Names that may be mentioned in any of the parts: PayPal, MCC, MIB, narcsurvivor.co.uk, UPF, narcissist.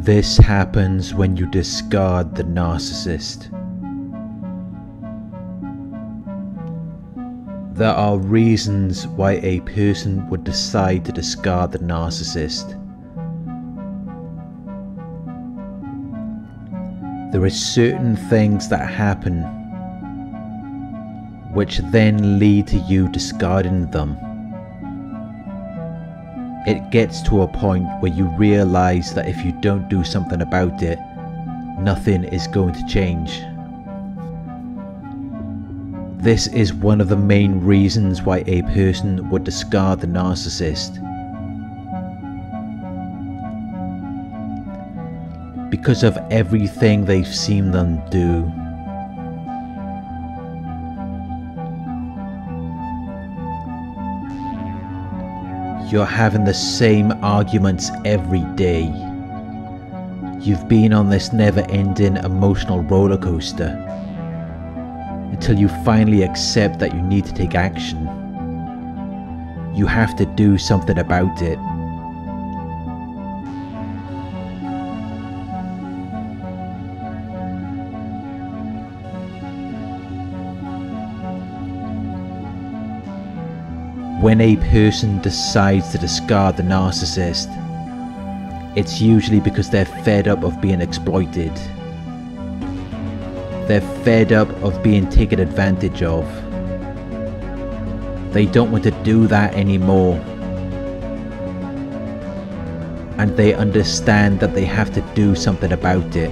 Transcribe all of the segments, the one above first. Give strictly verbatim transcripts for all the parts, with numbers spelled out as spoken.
This happens when you discard the narcissist. There are reasons why a person would decide to discard the narcissist. There are certain things that happen which then lead to you discarding them. It gets to a point where you realize that if you don't do something about it, nothing is going to change. This is one of the main reasons why a person would discard the narcissist. Because of everything they've seen them do. You're having the same arguments every day. You've been on this never-ending emotional roller coaster until you finally accept that you need to take action. You have to do something about it. When a person decides to discard the narcissist, it's usually because they're fed up of being exploited. They're fed up of being taken advantage of. They don't want to do that anymore. And they understand that they have to do something about it.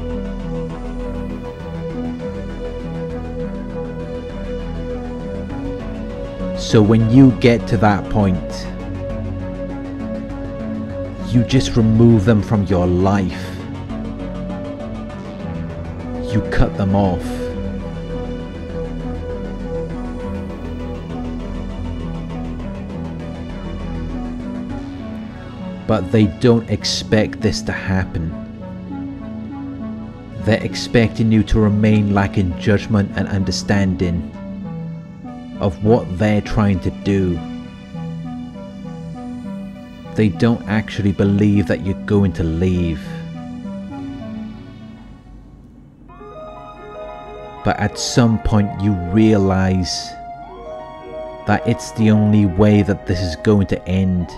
So when you get to that point, you just remove them from your life. You cut them off. But they don't expect this to happen. They're expecting you to remain lacking judgment and understanding of what they're trying to do. They don't actually believe that you're going to leave. But at some point you realize that it's the only way that this is going to end.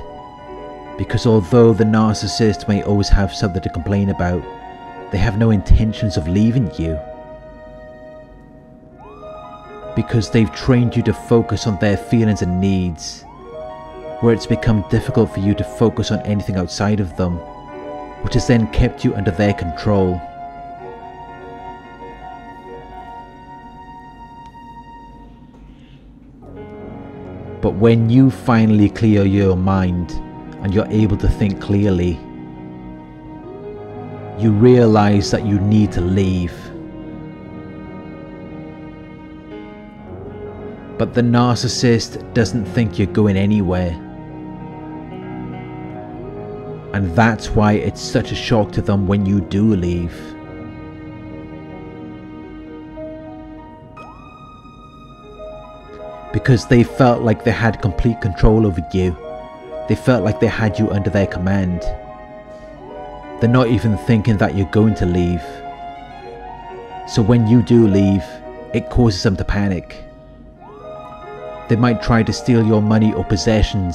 Because although the narcissist may always have something to complain about, they have no intentions of leaving you. Because they've trained you to focus on their feelings and needs, where it's become difficult for you to focus on anything outside of them, which has then kept you under their control. But when you finally clear your mind and you're able to think clearly, you realize that you need to leave. But the narcissist doesn't think you're going anywhere. And that's why it's such a shock to them when you do leave. Because they felt like they had complete control over you. They felt like they had you under their command. They're not even thinking that you're going to leave. So when you do leave, it causes them to panic. They might try to steal your money or possessions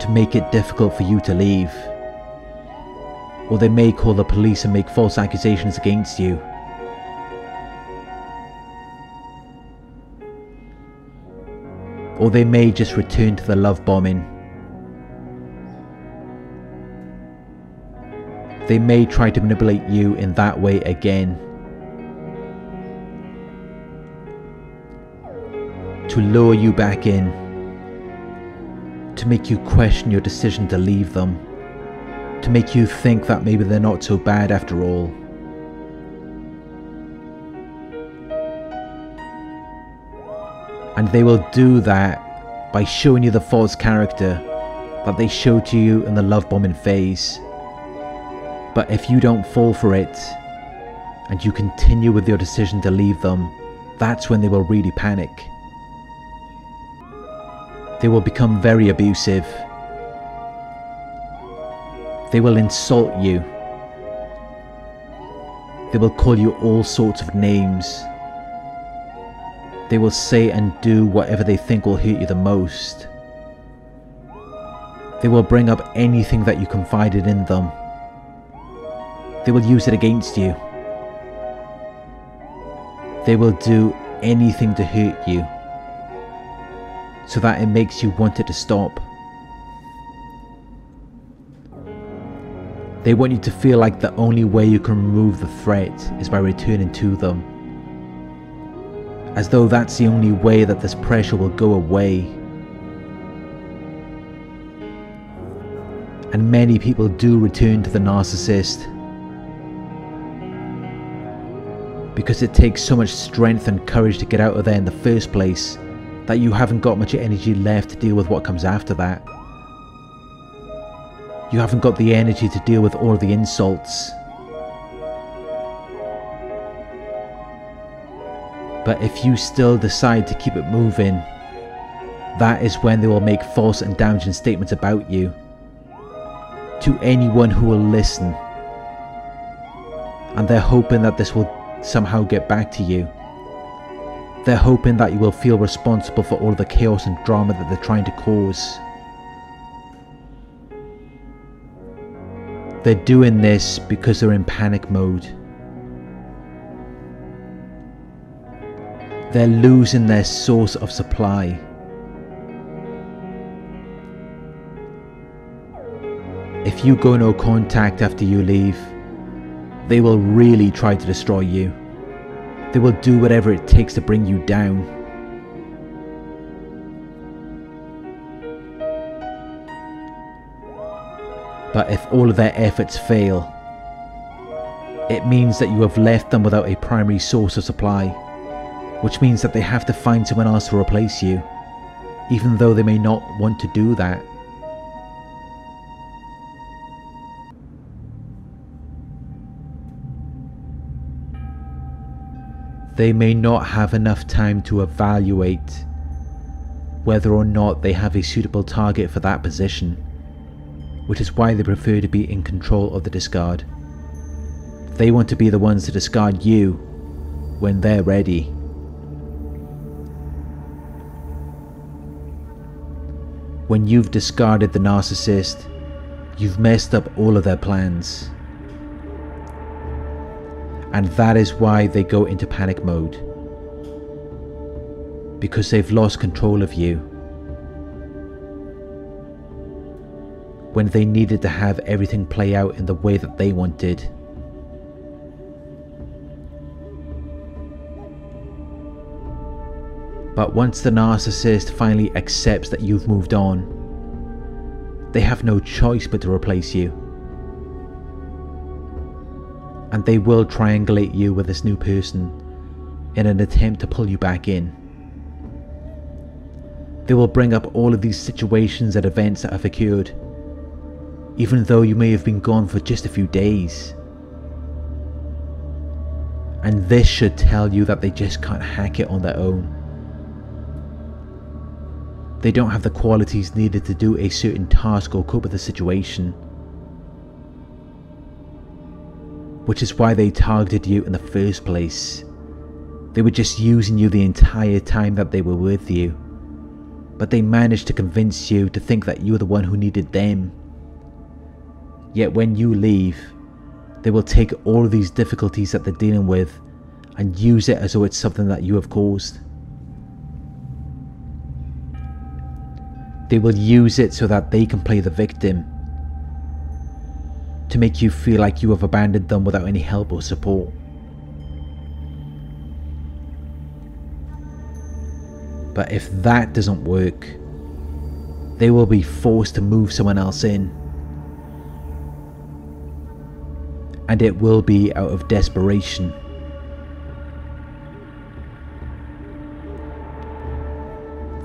to make it difficult for you to leave. Or they may call the police and make false accusations against you. Or they may just return to the love bombing. They may try to manipulate you in that way again, to lure you back in, to make you question your decision to leave them, to make you think that maybe they're not so bad after all. And they will do that by showing you the false character that they showed to you in the love bombing phase. But if you don't fall for it, and you continue with your decision to leave them, that's when they will really panic. They will become very abusive. They will insult you. They will call you all sorts of names. They will say and do whatever they think will hurt you the most. They will bring up anything that you confided in them. They will use it against you. They will do anything to hurt you, so that it makes you want it to stop. They want you to feel like the only way you can remove the threat is by returning to them. As though that's the only way that this pressure will go away. And many people do return to the narcissist. Because it takes so much strength and courage to get out of there in the first place, that you haven't got much energy left to deal with what comes after that. You haven't got the energy to deal with all the insults. But if you still decide to keep it moving, that is when they will make false and damaging statements about you, to anyone who will listen. And they're hoping that this will somehow get back to you. They're hoping that you will feel responsible for all the chaos and drama that they're trying to cause. They're doing this because they're in panic mode. They're losing their source of supply. If you go no contact after you leave, they will really try to destroy you. They will do whatever it takes to bring you down. But if all of their efforts fail, it means that you have left them without a primary source of supply, which means that they have to find someone else to replace you, even though they may not want to do that. They may not have enough time to evaluate whether or not they have a suitable target for that position, which is why they prefer to be in control of the discard. They want to be the ones to discard you when they're ready. When you've discarded the narcissist, you've messed up all of their plans. And that is why they go into panic mode. Because they've lost control of you, when they needed to have everything play out in the way that they wanted. But once the narcissist finally accepts that you've moved on, they have no choice but to replace you. And they will triangulate you with this new person in an attempt to pull you back in. They will bring up all of these situations and events that have occurred, even though you may have been gone for just a few days. And this should tell you that they just can't hack it on their own. They don't have the qualities needed to do a certain task or cope with the situation, which is why they targeted you in the first place. They were just using you the entire time that they were with you, but they managed to convince you to think that you were the one who needed them. Yet when you leave, they will take all of these difficulties that they're dealing with and use it as though it's something that you have caused. They will use it so that they can play the victim, to make you feel like you have abandoned them without any help or support. But if that doesn't work, they will be forced to move someone else in. And it will be out of desperation.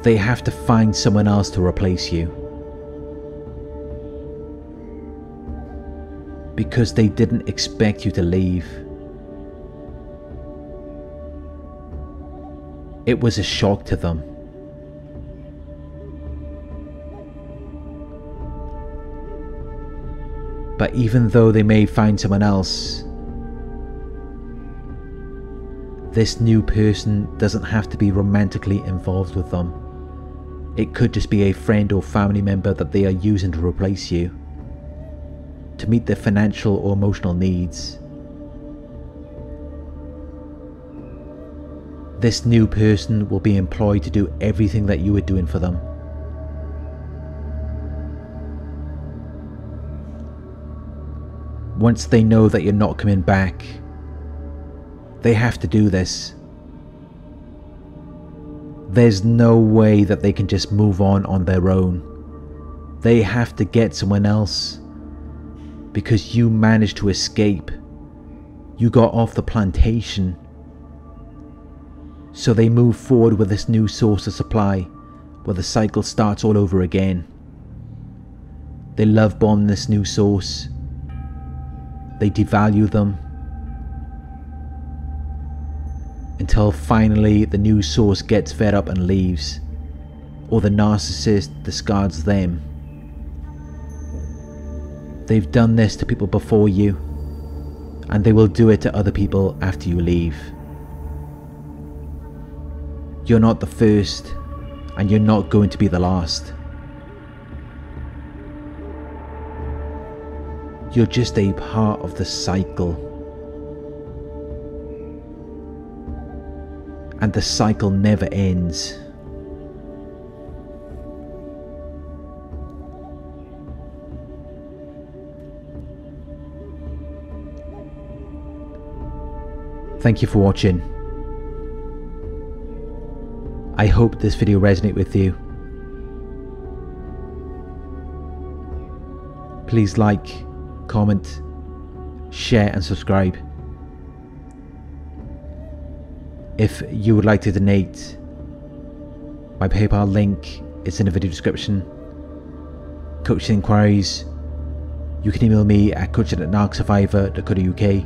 They have to find someone else to replace you, because they didn't expect you to leave. It was a shock to them. But even though they may find someone else, this new person doesn't have to be romantically involved with them. It could just be a friend or family member that they are using to replace you, to meet their financial or emotional needs. This new person will be employed to do everything that you were doing for them. Once they know that you're not coming back, they have to do this. There's no way that they can just move on on their own. They have to get someone else, because you managed to escape. You got off the plantation. So they move forward with this new source of supply, where the cycle starts all over again. They love bomb this new source. They devalue them, until finally the new source gets fed up and leaves, or the narcissist discards them. They've done this to people before you, and they will do it to other people after you leave. You're not the first, and you're not going to be the last. You're just a part of the cycle. And the cycle never ends. Thank you for watching. I hope this video resonated with you. Please like, comment, share and subscribe. If you would like to donate, my PayPal link is in the video description. Coaching inquiries, you can email me at coaching at narc survivor dot co dot U K.